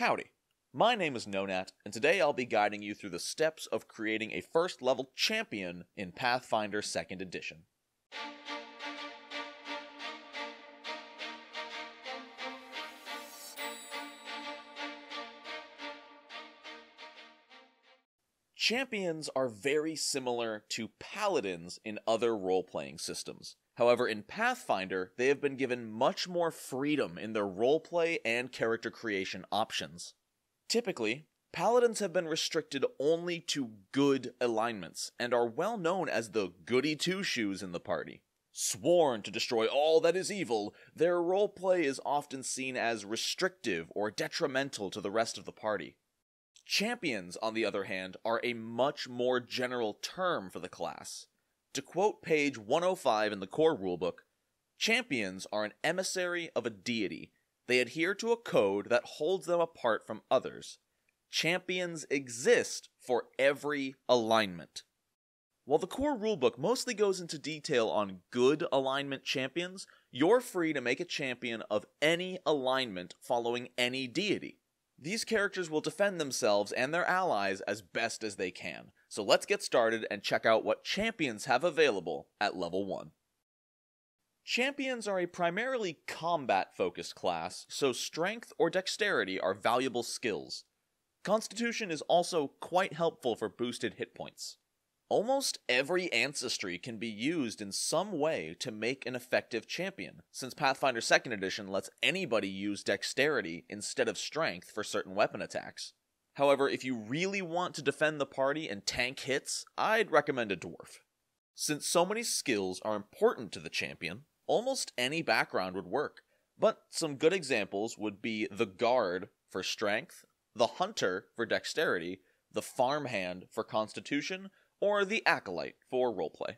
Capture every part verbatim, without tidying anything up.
Howdy, my name is Nonat, and today I'll be guiding you through the steps of creating a first level champion in Pathfinder second Edition. Champions are very similar to paladins in other role-playing systems. However, in Pathfinder, they have been given much more freedom in their roleplay and character creation options. Typically, paladins have been restricted only to good alignments, and are well known as the goody two-shoes in the party. Sworn to destroy all that is evil, their roleplay is often seen as restrictive or detrimental to the rest of the party. Champions, on the other hand, are a much more general term for the class. To quote page one oh five in the Core Rulebook, "Champions are an emissary of a deity. They adhere to a code that holds them apart from others. Champions exist for every alignment." While the Core Rulebook mostly goes into detail on good alignment champions, you're free to make a champion of any alignment following any deity. These characters will defend themselves and their allies as best as they can, so let's get started and check out what champions have available at level one. Champions are a primarily combat-focused class, so strength or dexterity are valuable skills. Constitution is also quite helpful for boosted hit points. Almost every ancestry can be used in some way to make an effective champion, since Pathfinder second Edition lets anybody use dexterity instead of strength for certain weapon attacks. However, if you really want to defend the party and tank hits, I'd recommend a dwarf. Since so many skills are important to the champion, almost any background would work, but some good examples would be the guard for strength, the hunter for dexterity, the farmhand for constitution, or the Acolyte for roleplay.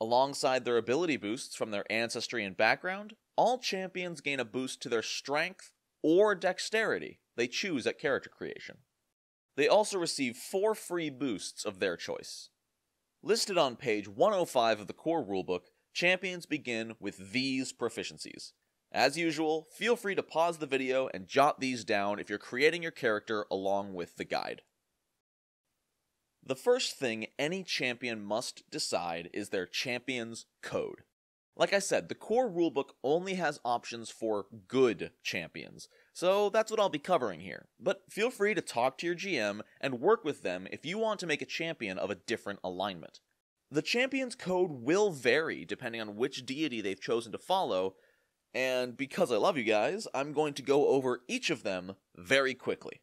Alongside their ability boosts from their ancestry and background, all champions gain a boost to their strength or dexterity they choose at character creation. They also receive four free boosts of their choice. Listed on page one oh five of the Core Rulebook, champions begin with these proficiencies. As usual, feel free to pause the video and jot these down if you're creating your character along with the guide. The first thing any champion must decide is their champion's code. Like I said, the Core Rulebook only has options for good champions, so that's what I'll be covering here. But feel free to talk to your G M and work with them if you want to make a champion of a different alignment. The champion's code will vary depending on which deity they've chosen to follow, and because I love you guys, I'm going to go over each of them very quickly.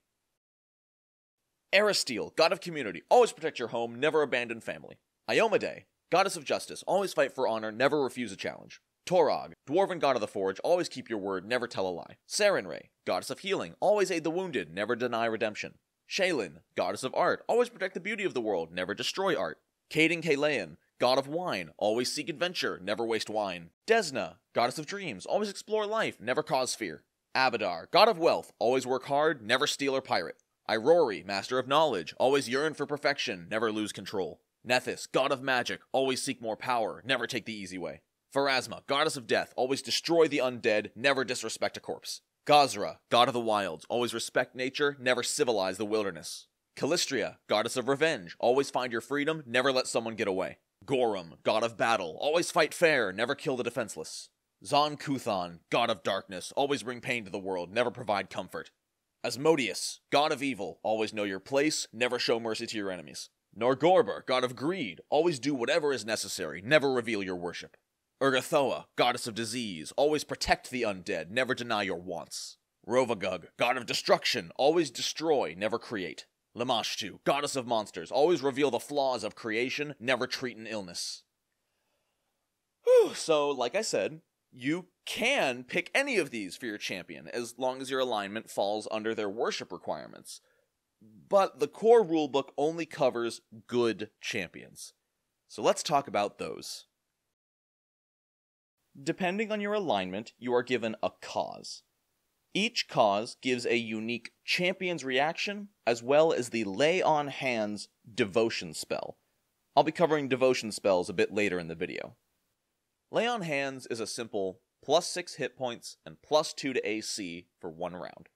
Erastil, god of community, always protect your home, never abandon family. Iomedae, goddess of justice, always fight for honor, never refuse a challenge. Torag, dwarven god of the forge, always keep your word, never tell a lie. Sarenrae, goddess of healing, always aid the wounded, never deny redemption. Shelyn, goddess of art, always protect the beauty of the world, never destroy art. Cayden Cailean, god of wine, always seek adventure, never waste wine. Desna, goddess of dreams, always explore life, never cause fear. Abadar, god of wealth, always work hard, never steal or pirate. Irori, master of knowledge, always yearn for perfection, never lose control. Nethys, god of magic, always seek more power, never take the easy way. Pharasma, goddess of death, always destroy the undead, never disrespect a corpse. Gazra, god of the wilds, always respect nature, never civilize the wilderness. Callistria, goddess of revenge, always find your freedom, never let someone get away. Gorum, god of battle, always fight fair, never kill the defenseless. Zon Kuthon, god of darkness, always bring pain to the world, never provide comfort. Asmodeus, god of evil, always know your place, never show mercy to your enemies. Norgorber, god of greed, always do whatever is necessary, never reveal your worship. Ergathoa, goddess of disease, always protect the undead, never deny your wants. Rovagug, god of destruction, always destroy, never create. Lamashtu, goddess of monsters, always reveal the flaws of creation, never treat an illness. Whew, so, like I said, you can pick any of these for your champion, as long as your alignment falls under their worship requirements. But the Core Rulebook only covers good champions. So let's talk about those. Depending on your alignment, you are given a cause. Each cause gives a unique champion's reaction, as well as the Lay on Hands devotion spell. I'll be covering devotion spells a bit later in the video. Lay on Hands is a simple plus six hit points and plus two to A C for one round.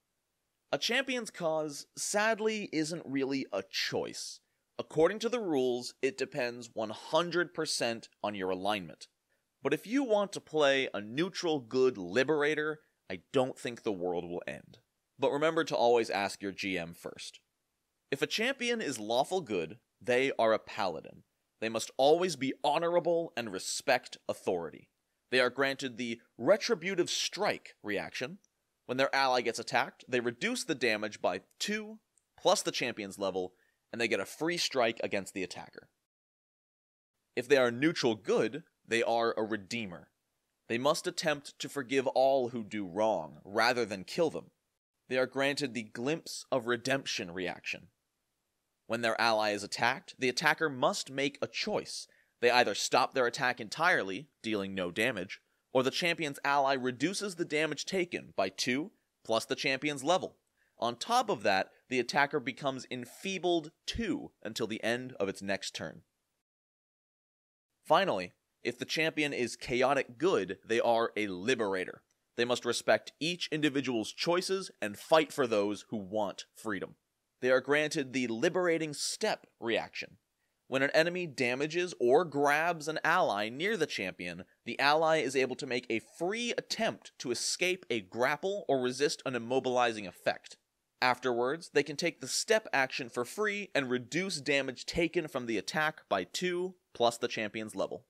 A champion's cause, sadly, isn't really a choice. According to the rules, it depends one hundred percent on your alignment. But if you want to play a neutral good liberator, I don't think the world will end. But remember to always ask your G M first. If a champion is lawful good, they are a paladin. They must always be honorable and respect authority. They are granted the retributive strike reaction. When their ally gets attacked, they reduce the damage by two, plus the champion's level, and they get a free strike against the attacker. If they are neutral good, they are a redeemer. They must attempt to forgive all who do wrong, rather than kill them. They are granted the glimpse of redemption reaction. When their ally is attacked, the attacker must make a choice. They either stop their attack entirely, dealing no damage, or the champion's ally reduces the damage taken by two, plus the champion's level. On top of that, the attacker becomes enfeebled two until the end of its next turn. Finally, if the champion is chaotic good, they are a liberator. They must respect each individual's choices and fight for those who want freedom. They are granted the liberating step reaction. When an enemy damages or grabs an ally near the champion, the ally is able to make a free attempt to escape a grapple or resist an immobilizing effect. Afterwards, they can take the step action for free and reduce damage taken from the attack by two, plus the champion's level.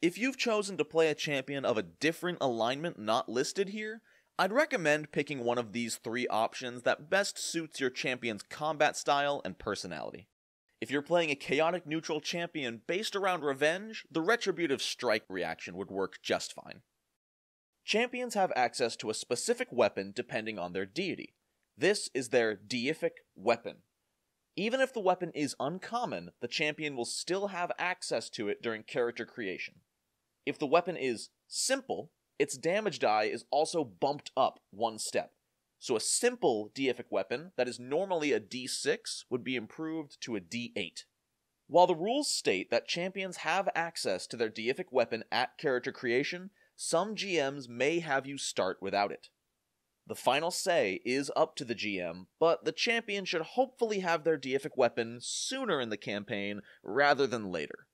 If you've chosen to play a champion of a different alignment not listed here, I'd recommend picking one of these three options that best suits your champion's combat style and personality. If you're playing a chaotic neutral champion based around revenge, the retributive strike reaction would work just fine. Champions have access to a specific weapon depending on their deity. This is their deific weapon. Even if the weapon is uncommon, the champion will still have access to it during character creation. If the weapon is simple, its damage die is also bumped up one step. So a simple deific weapon that is normally a d six would be improved to a d eight. While the rules state that champions have access to their deific weapon at character creation, some G Ms may have you start without it. The final say is up to the G M, but the champion should hopefully have their deific weapon sooner in the campaign rather than later.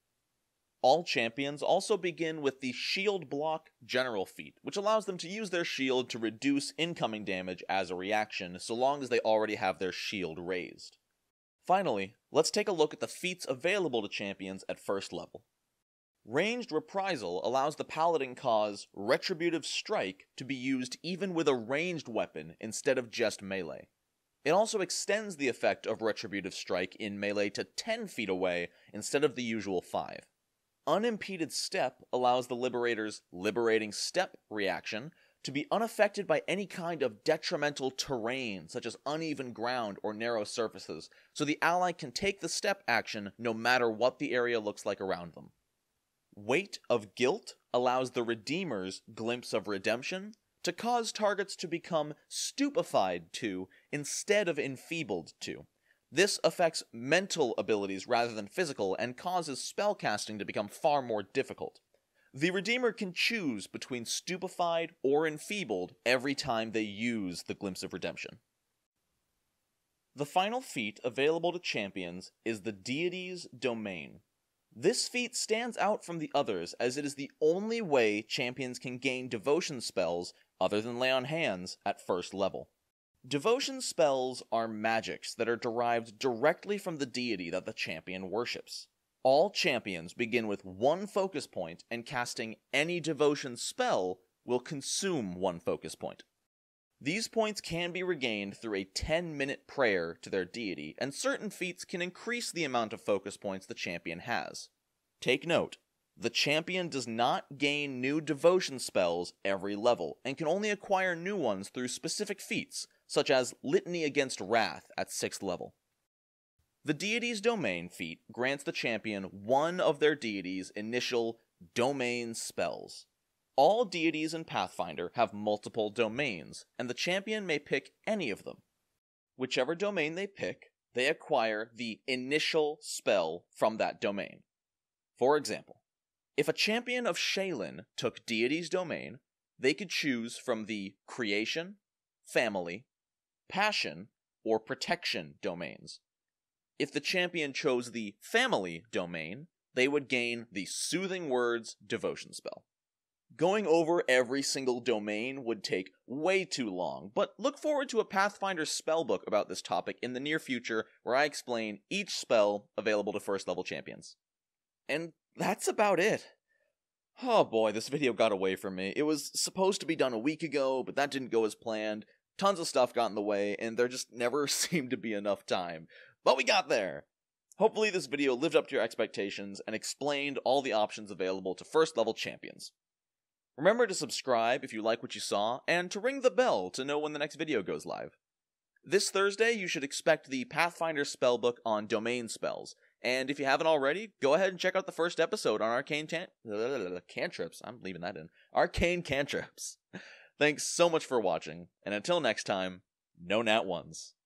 All champions also begin with the Shield Block General feat, which allows them to use their shield to reduce incoming damage as a reaction, so long as they already have their shield raised. Finally, let's take a look at the feats available to champions at first level. Ranged Reprisal allows the Paladin cause Retributive Strike to be used even with a ranged weapon instead of just melee. It also extends the effect of Retributive Strike in melee to ten feet away instead of the usual five. Unimpeded Step allows the Liberator's Liberating Step reaction to be unaffected by any kind of detrimental terrain, such as uneven ground or narrow surfaces, so the ally can take the step action no matter what the area looks like around them. Weight of Guilt allows the Redeemer's Glimpse of Redemption to cause targets to become stupefied to instead of enfeebled to. This affects mental abilities rather than physical and causes spellcasting to become far more difficult. The Redeemer can choose between stupefied or enfeebled every time they use the Glimpse of Redemption. The final feat available to champions is the Deity's Domain. This feat stands out from the others as it is the only way champions can gain devotion spells other than Lay on Hands at first level. Devotion spells are magics that are derived directly from the deity that the champion worships. All champions begin with one focus point, and casting any devotion spell will consume one focus point. These points can be regained through a ten minute prayer to their deity, and certain feats can increase the amount of focus points the champion has. Take note. The champion does not gain new devotion spells every level, and can only acquire new ones through specific feats, such as Litany Against Wrath at sixth level. The Deity's Domain feat grants the champion one of their deity's initial domain spells. All deities in Pathfinder have multiple domains, and the champion may pick any of them. Whichever domain they pick, they acquire the initial spell from that domain. For example, if a champion of Shelyn took Deity's Domain, they could choose from the Creation, Family, passion, or protection domains. If the champion chose the family domain, they would gain the Soothing Words devotion spell. Going over every single domain would take way too long, but look forward to a Pathfinder spellbook about this topic in the near future where I explain each spell available to first level champions. And that's about it. Oh boy, this video got away from me. It was supposed to be done a week ago, but that didn't go as planned. Tons of stuff got in the way, and there just never seemed to be enough time. But we got there! Hopefully this video lived up to your expectations and explained all the options available to first level champions. Remember to subscribe if you like what you saw, and to ring the bell to know when the next video goes live. This Thursday, you should expect the Pathfinder spellbook on domain spells, and if you haven't already, go ahead and check out the first episode on Arcane Tan- uh, Cantrips. I'm leaving that in. Arcane Cantrips. Thanks so much for watching, and until next time, Nonat one s.